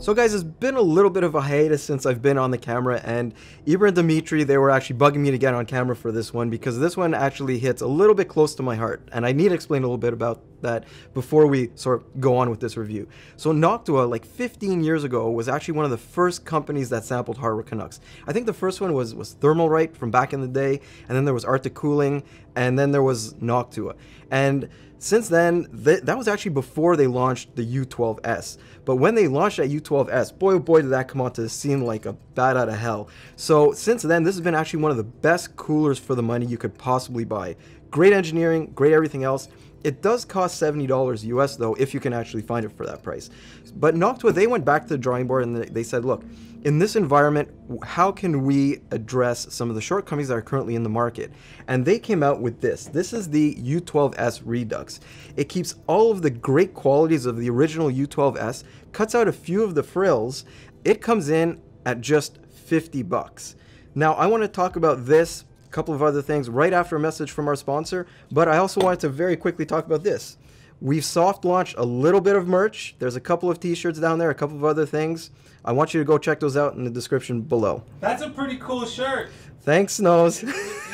So guys, it's been a little bit of a hiatus since I've been on the camera, and Ibra and Dimitri, they were actually bugging me to get on camera for this one because this one actually hits a little bit close to my heart, and I need to explain a little bit about that before we sort of go on with this review. So Noctua, like 15 years ago, was actually one of the first companies that sampled Hardware Canucks. I think the first one was Thermalright from back in the day, and then there was Arctic Cooling, and then there was Noctua. And since then, that was actually before they launched the U12S. But when they launched that U12S, boy oh boy did that come onto the scene like a bat out of hell. So since then, this has been actually one of the best coolers for the money you could possibly buy. Great engineering, great everything else. It does cost $70 US though, if you can actually find it for that price. But Noctua, they went back to the drawing board and they said, look, in this environment, how can we address some of the shortcomings that are currently in the market? And they came out with this. This is the U12S Redux. It keeps all of the great qualities of the original U12S, cuts out a few of the frills. It comes in at just $50. Now, I want to talk about this, a couple of other things, right after a message from our sponsor, but I also wanted to very quickly talk about this. We've soft launched a little bit of merch. There's a couple of t-shirts down there, a couple of other things. I want you to go check those out in the description below. That's a pretty cool shirt. Thanks, Snows. You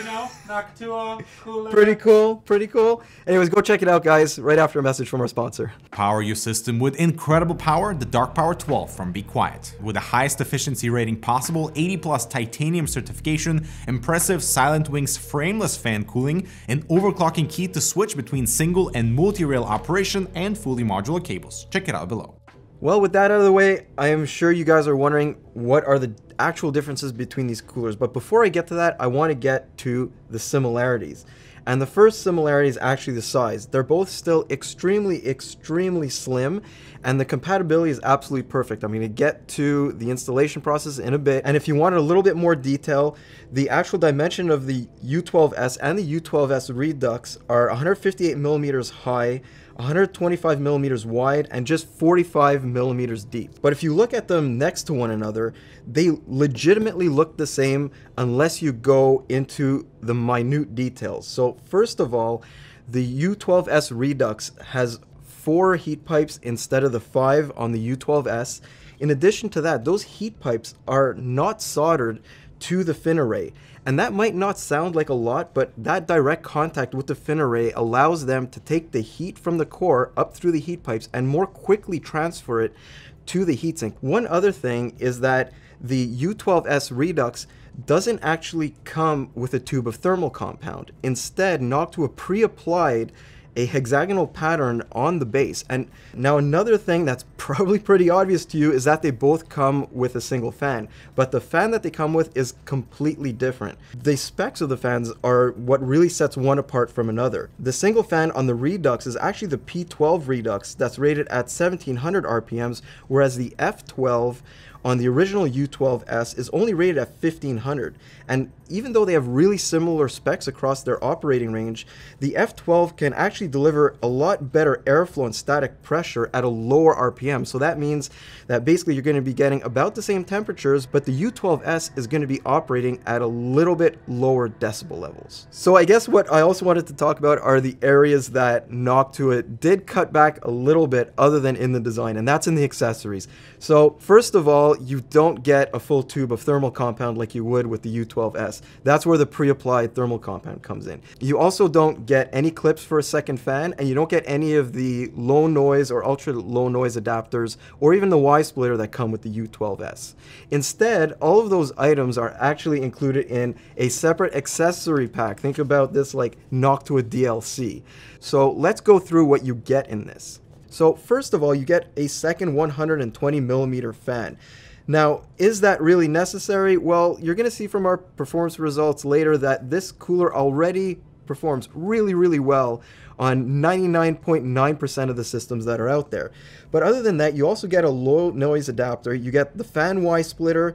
know, Noctua, cooler. Pretty cool, pretty cool. Anyways, go check it out, guys, right after a message from our sponsor. Power your system with incredible power, the Dark Power 12 from Be Quiet. With the highest efficiency rating possible, 80+ titanium certification, impressive Silent Wings frameless fan cooling, an overclocking key to switch between single and multi-rail operation, and fully modular cables. Check it out below. Well, with that out of the way, I am sure you guys are wondering what are the actual differences between these coolers. But before I get to that, I want to get to the similarities. And the first similarity is actually the size. They're both still extremely, extremely slim, and the compatibility is absolutely perfect. I'm going to get to the installation process in a bit. And if you wanted a little bit more detail, the actual dimension of the U12S and the U12S Redux are 158 millimeters high, 125 millimeters wide, and just 45 millimeters deep. But if you look at them next to one another, they legitimately look the same unless you go into the minute details. So first of all, the U12S Redux has 4 heat pipes instead of the 5 on the U12S. In addition to that, those heat pipes are not soldered to the fin array. And that might not sound like a lot, but that direct contact with the fin array allows them to take the heat from the core up through the heat pipes and more quickly transfer it to the heatsink. One other thing is that the U12S Redux doesn't actually come with a tube of thermal compound. Instead, Noctua pre-applied a hexagonal pattern on the base. And now another thing that's probably pretty obvious to you is that they both come with a single fan, but the fan that they come with is completely different. The specs of the fans are what really sets one apart from another. The single fan on the Redux is actually the P12 Redux that's rated at 1700 RPMs, whereas the F12 on the original U12S is only rated at 1500. And even though they have really similar specs across their operating range, the F12 can actually deliver a lot better airflow and static pressure at a lower RPM. So that means that basically you're going to be getting about the same temperatures, but the U12S is going to be operating at a little bit lower decibel levels. So I guess what I also wanted to talk about are the areas that Noctua did cut back a little bit other than in the design, and that's in the accessories. So first of all, you don't get a full tube of thermal compound like you would with the U12S. That's where the pre-applied thermal compound comes in. You also don't get any clips for a second fan, and you don't get any of the low noise or ultra low noise adapters or even the Y splitter that come with the U12S. Instead, all of those items are actually included in a separate accessory pack. Think about this like Noctua DLC. So let's go through what you get in this. So first of all, you get a second 120 millimeter fan. Now, is that really necessary? Well, you're going to see from our performance results later that this cooler already performs really, really well on 99.9% of the systems that are out there. But other than that, you also get a low noise adapter, you get the fan Y splitter,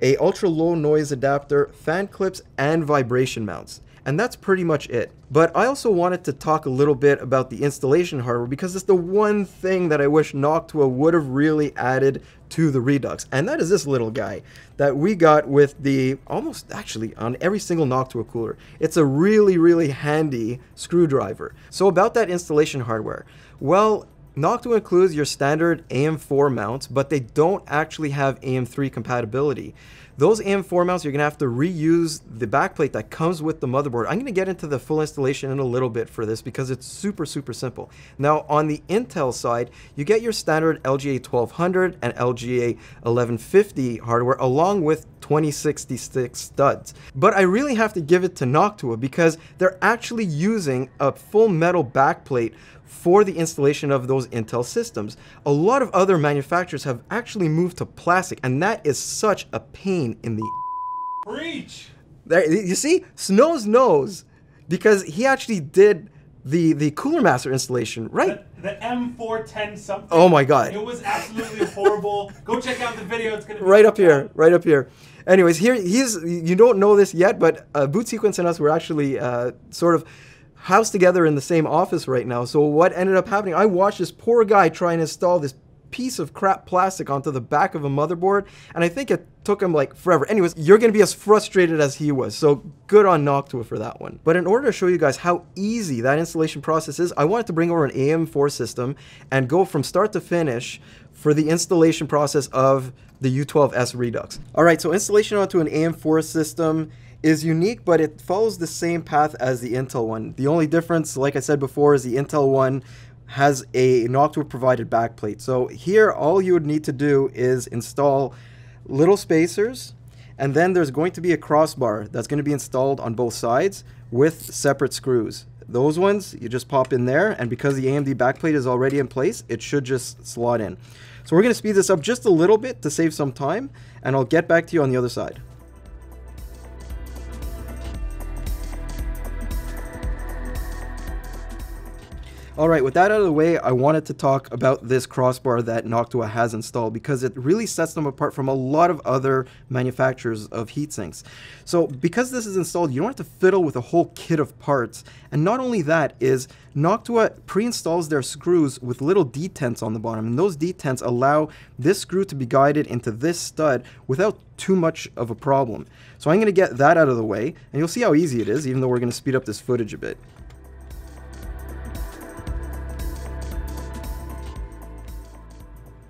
a ultra low noise adapter, fan clips, and vibration mounts. And that's pretty much it. But I also wanted to talk a little bit about the installation hardware because it's the one thing that I wish Noctua would have really added to the Redux. And that is this little guy that we got with the, almost actually on every single Noctua cooler. It's a really, really handy screwdriver. So about that installation hardware. Well, Noctua includes your standard AM4 mounts, but they don't actually have AM3 compatibility. Those AM4 mounts, you're going to have to reuse the backplate that comes with the motherboard. I'm going to get into the full installation in a little bit for this because it's super, super simple. Now, on the Intel side, you get your standard LGA 1200 and LGA 1150 hardware along with 2066 studs. But I really have to give it to Noctua because they're actually using a full metal backplate for the installation of those Intel systems. A lot of other manufacturers have actually moved to plastic, and that is such a pain in the Preach! There, you see? Snows knows, because he actually did the Cooler Master installation, right? The M410 something. Oh my God. It was absolutely horrible. Go check out the video, it's gonna be right up here, right up here. Anyways, here he's, you don't know this yet, but Boot Sequence and us were actually sort of housed together in the same office right now. So what ended up happening, I watched this poor guy try and install this piece of crap plastic onto the back of a motherboard, and I think it took him like forever. Anyways, you're gonna be as frustrated as he was, so good on Noctua for that one. But in order to show you guys how easy that installation process is, I wanted to bring over an AM4 system and go from start to finish for the installation process of the U12S Redux. All right, so installation onto an AM4 system is unique, but it follows the same path as the Intel one. The only difference, like I said before, is the Intel one has a Noctua provided backplate. So here, all you would need to do is install little spacers, and then there's going to be a crossbar that's going to be installed on both sides with separate screws. Those ones, you just pop in there, and because the AMD backplate is already in place, it should just slot in. So we're going to speed this up just a little bit to save some time, and I'll get back to you on the other side. All right, with that out of the way, I wanted to talk about this crossbar that Noctua has installed because it really sets them apart from a lot of other manufacturers of heatsinks. So because this is installed, you don't have to fiddle with a whole kit of parts. And not only that is Noctua pre-installs their screws with little detents on the bottom, and those detents allow this screw to be guided into this stud without too much of a problem. So I'm gonna get that out of the way, and you'll see how easy it is, even though we're gonna speed up this footage a bit.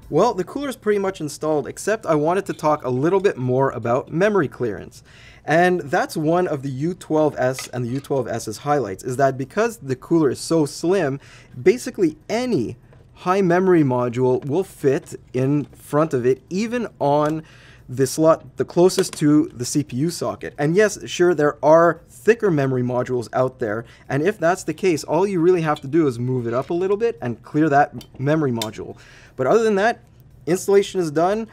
Well, the cooler is pretty much installed, except I wanted to talk a little bit more about memory clearance. And that's one of the U12S and the U12S's highlights, is that because the cooler is so slim, basically any high memory module will fit in front of it, even on the slot the closest to the CPU socket. And yes, sure, there are thicker memory modules out there, and if that's the case, all you really have to do is move it up a little bit and clear that memory module. But other than that, installation is done,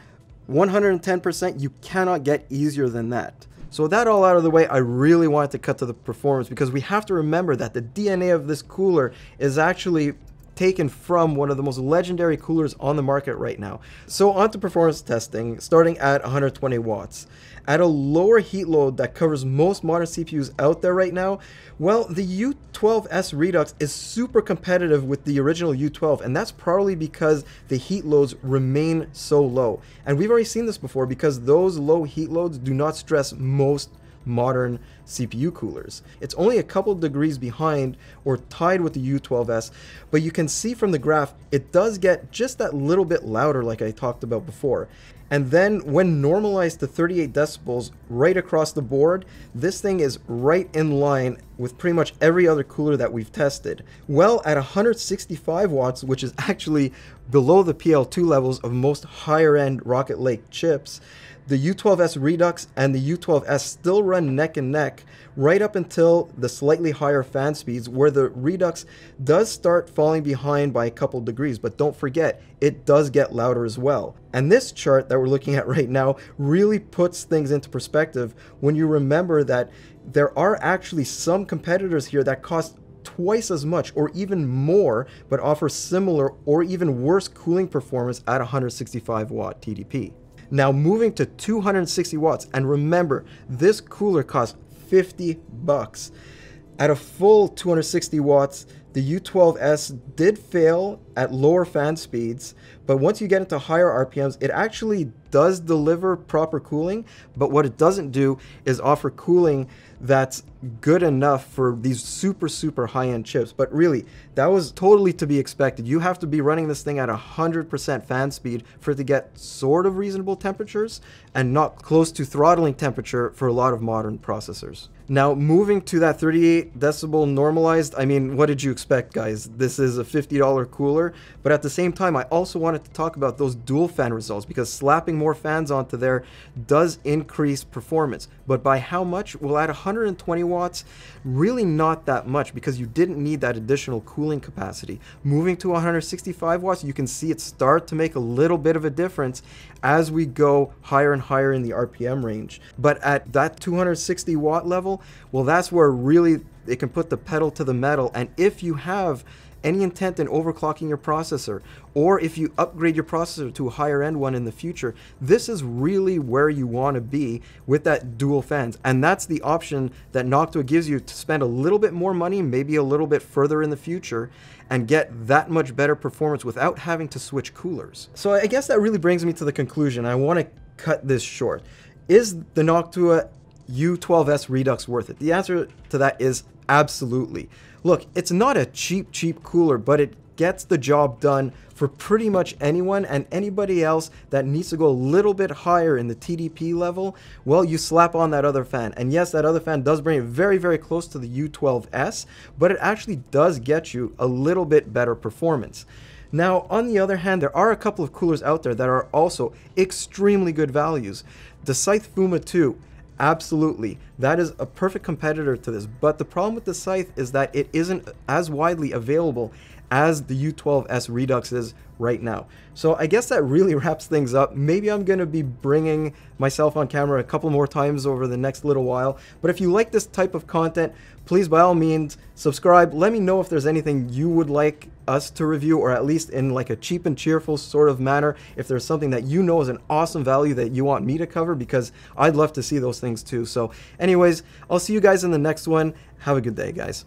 110%, you cannot get easier than that. So with that all out of the way, I really wanted to cut to the performance because we have to remember that the DNA of this cooler is actually taken from one of the most legendary coolers on the market right now. So onto performance testing, starting at 120 watts. At a lower heat load that covers most modern CPUs out there right now, well, the U12S Redux is super competitive with the original U12, and that's probably because the heat loads remain so low. And we've already seen this before because those low heat loads do not stress most modern CPU coolers. It's only a couple degrees behind or tied with the U12S, but you can see from the graph, it does get just that little bit louder like I talked about before. And then when normalized to 38 decibels right across the board, this thing is right in line with pretty much every other cooler that we've tested. Well, at 165 watts, which is actually below the PL2 levels of most higher-end Rocket Lake chips, the U12S Redux and the U12S still run neck and neck right up until the slightly higher fan speeds, where the Redux does start falling behind by a couple degrees. But don't forget, it does get louder as well. And this chart that we're looking at right now really puts things into perspective when you remember that there are actually some competitors here that cost twice as much or even more, but offer similar or even worse cooling performance at 165 watt TDP. Now moving to 260 watts, and remember, this cooler costs $50. At a full 260 watts, the U12S did fail at lower fan speeds, but once you get into higher RPMs, it actually does deliver proper cooling, but what it doesn't do is offer cooling that's good enough for these super, super high-end chips. But really, that was totally to be expected. You have to be running this thing at 100% fan speed for it to get sort of reasonable temperatures and not close to throttling temperature for a lot of modern processors. Now, moving to that 38 decibel normalized, I mean, what did you expect, guys? This is a $50 cooler, but at the same time, I also wanted to talk about those dual fan results, because slapping more fans onto there does increase performance, but by how much? Well, at 120 watts, really not that much, because you didn't need that additional cooling capacity. Moving to 165 watts, you can see it start to make a little bit of a difference as we go higher and higher in the RPM range. But at that 260 watt level, well, that's where really it can put the pedal to the metal. And if you have any intent in overclocking your processor, or if you upgrade your processor to a higher end one in the future, this is really where you want to be with that dual fans. And that's the option that Noctua gives you to spend a little bit more money, maybe a little bit further in the future, and get that much better performance without having to switch coolers. So I guess that really brings me to the conclusion. I want to cut this short. Is the Noctua U12S Redux worth it? The answer to that is absolutely. Look, it's not a cheap cooler, but it gets the job done for pretty much anyone, and anybody else that needs to go a little bit higher in the TDP level, well, you slap on that other fan. And yes, that other fan does bring it very, very close to the U12S, but it actually does get you a little bit better performance. Now, on the other hand, there are a couple of coolers out there that are also extremely good values. The Scythe Fuma 2, absolutely, that is a perfect competitor to this, but the problem with the Scythe is that it isn't as widely available as the U12S Redux is right now. So I guess that really wraps things up. Maybe I'm going to be bringing myself on camera a couple more times over the next little while, but if you like this type of content, please by all means subscribe. Let me know if there's anything you would like us to review, or at least in like a cheap and cheerful sort of manner, if there's something that you know is an awesome value that you want me to cover, because I'd love to see those things too. So anyways, I'll see you guys in the next one. Have a good day, guys.